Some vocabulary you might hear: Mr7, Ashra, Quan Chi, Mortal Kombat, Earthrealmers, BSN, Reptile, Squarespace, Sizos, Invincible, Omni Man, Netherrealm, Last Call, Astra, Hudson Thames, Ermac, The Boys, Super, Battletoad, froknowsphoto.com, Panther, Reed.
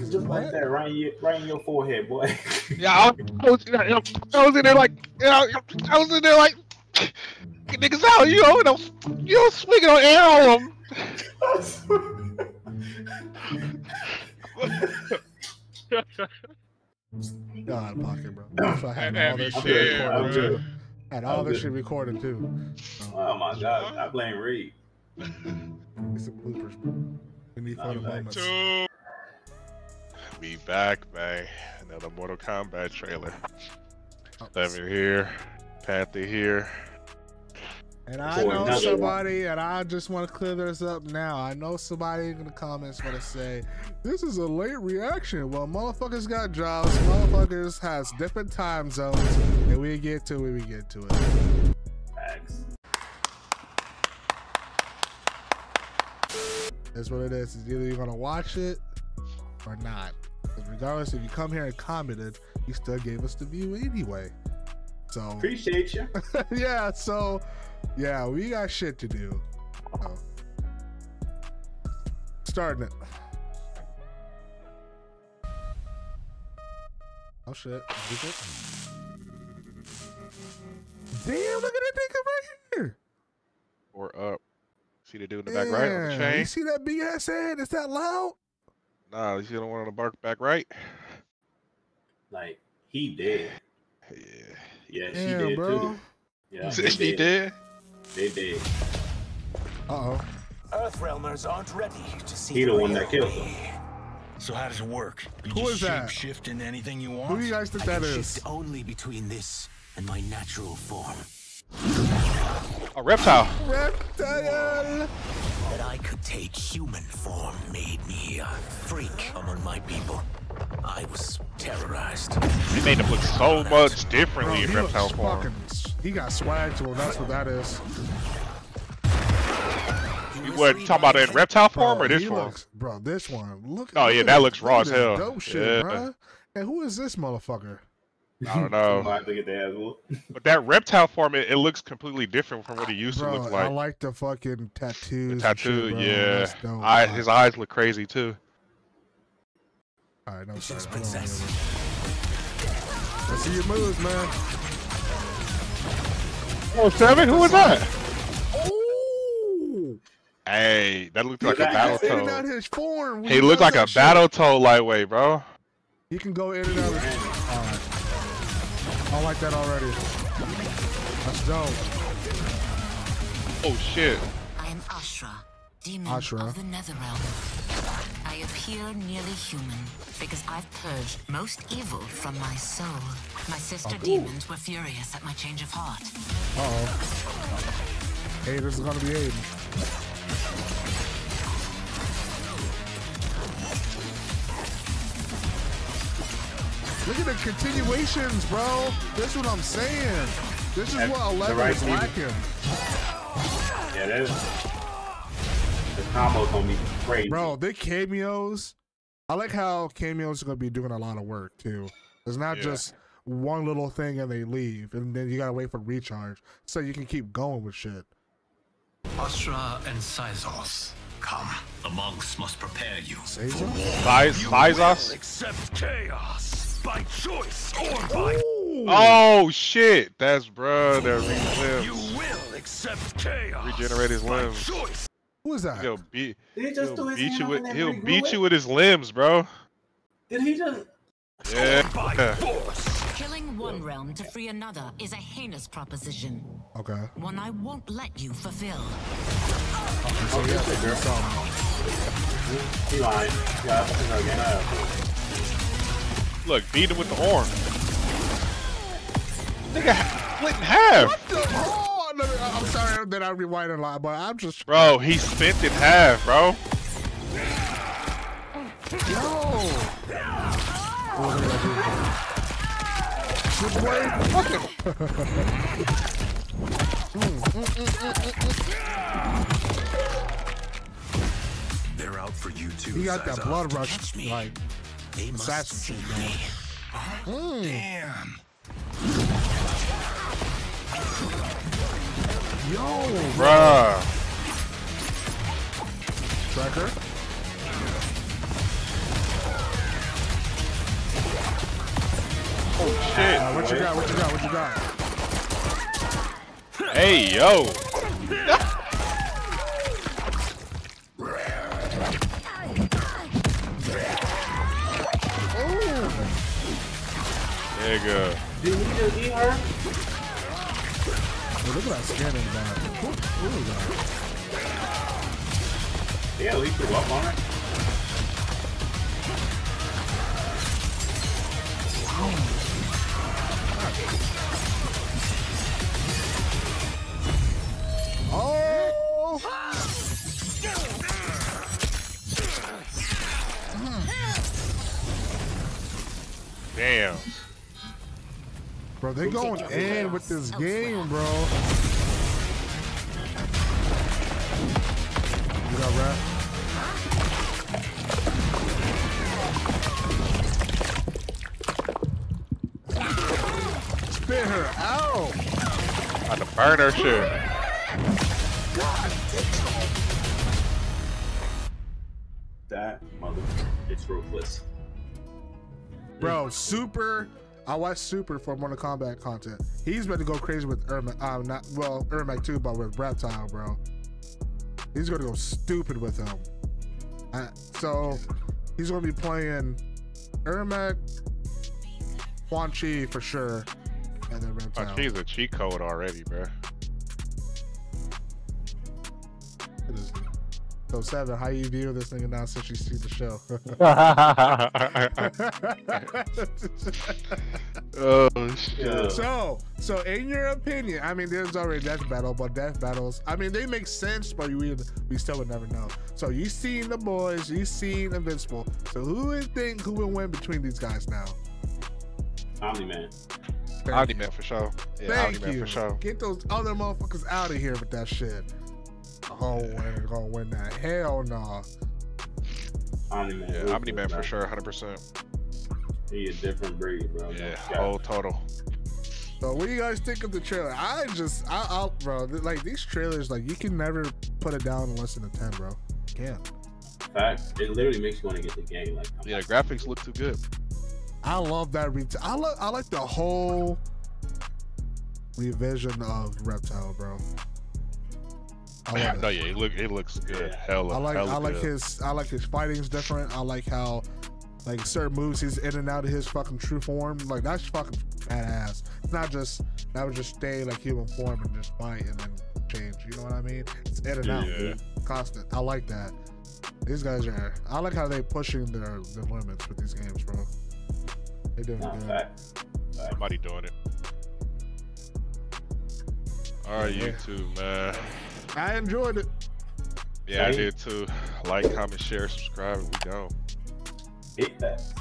It's just like that, right in your forehead, boy. Yeah, I was in there like, get niggas out, you know, and I'm swinging on air on them. Out of pocket, bro. So I had all that shit recorded too. Had all this shit recorded too. Oh my god, I blame Reed. It's a bloopers. We need fun moments. We back, man. Another Mortal Kombat trailer. Seven here, Panther here. And I know somebody, and I just want to clear this up now. I know somebody in the comments want to say, this is a late reaction. Well, motherfuckers got jobs, motherfuckers has different time zones, and we get to it, we get to it. Thanks. That's what it is. It's either you're going to watch it or not. But regardless, if you come here and commented, you still gave us the view anyway. So appreciate you. Yeah, so... yeah, we got shit to do. So. Starting it. Oh shit. Damn, look at that nigga right here. Or up. See the dude in the back right on the chain? You see that BSN? Is that loud? Nah, you see the one on the back right? Like, he did. Yeah. Yeah, damn, she did bro. Too. Yeah, he did. They did. Uh-oh. Earthrealmers aren't ready to see. He the one that killed them. So how does it work? You who is that? Shift into anything you want. Who do you guys think that is? Shift only between this and my natural form. A reptile. Reptile. That I could take human form made me a freak among my people. I was terrorized. He made him look so much differently in reptile form. He got swag to him, that's what that is. You were talking about that reptile form or this form? Bro, this one. Look. Oh, yeah, that looks raw as hell. Dope shit, bro. And who is this motherfucker? I don't know. But that reptile form, it looks completely different from what it used to look like. I like the fucking tattoos. The tattoo, yeah. His eyes look crazy, too. All right, no, sorry. Princess. I see your moves, man. Oh, Seven? Who was that? Oh! Hey, that looked like a Battletoad. He looked like a Battletoad lightweight, bro. He can go in and out. All right. I like that already. That's dope. Oh, shit. I am Ashra, demon of the Netherrealm. I appear nearly human because I've purged most evil from my soul. My sister demons were furious at my change of heart. Uh-oh. Hey, this is gonna be Aiden. Look at the continuations, bro. That's what I'm saying. This is what 11 is lacking. Yeah, that is... the combo's gonna be crazy. Bro, the cameos. I like how cameos are gonna be doing a lot of work too. It's not just one little thing and they leave, and then you gotta wait for recharge so you can keep going with shit. Astra and Sizos, come. The monks must prepare you for war. Sizos? Accept chaos by choice or by. Ooh. Oh shit! That's bro. That limbs. You will accept chaos. Regenerate his limbs. Choice. Who is that? He'll beat you with his limbs, bro. Did he just? Yeah. By force. Killing one realm to free another is a heinous proposition. Okay. One I won't let you fulfill. Oh, yeah, he lied. Yeah, look, beat him with the horn. Nigga, split in half. What the hell? I'm sorry that I rewind a lot, but I'm just. Bro, he spent in half, bro. Yo. They're out for you too. He got that blood rush, like assassin shit, man. Oh, damn. Yo, bruh. Tracker. Oh shit. What you got? What you got? What you got? Hey yo. There you go. Do we just eat her? Oh, look at that skin in the back. Yeah, we threw up on it. Damn. Bro, they going in with this game, bro. You got rap? Spit her out. About to burn her shit. That mother, it's ruthless. Bro, Super, I watched Super for Mortal Kombat content. He's about to go crazy with Ermac, Ermac too, but with Reptile, bro. He's gonna go stupid with him. So he's gonna be playing Ermac, Quan Chi for sure, and then Reptile. Quan Chi's a cheat code already, bro. So Seven, how you view this nigga now since you see the show? Oh shit! So in your opinion, I mean, there's already death battle, but death battles, I mean, they make sense, but we still would never know. So you seen The Boys, you seen Invincible. So who would think who would win between these guys now? Omni Man. Omni Man for sure. Yeah, thank you. For sure. Get those other motherfuckers out of here with that shit. Oh, we're gonna win that. Hell no. Omni Man for sure, 100%. He a different breed, bro. Yeah, whole total. So what do you guys think of the trailer? Bro, like these trailers, like you can never put it down in less than a 10, bro. You can't. Facts. It literally makes you want to get the game. Like, yeah, the graphics look too good. I love that. I like the whole revision of Reptile, bro. No, yeah, it looks good. Yeah. Hella, I like his fighting's different. I like how, like, certain moves he's in and out of his fucking true form. Like that's fucking badass. It's not just that would just stay like human form and just fight and then change. You know what I mean? It's in and out, constant. I like that. These guys are. I like how they pushing their limits with these games, bro. They doing good. Somebody doing it. All right, YouTube, man. I enjoyed it. Yeah, I did too. Like, comment, share, subscribe, and we go. Hit that.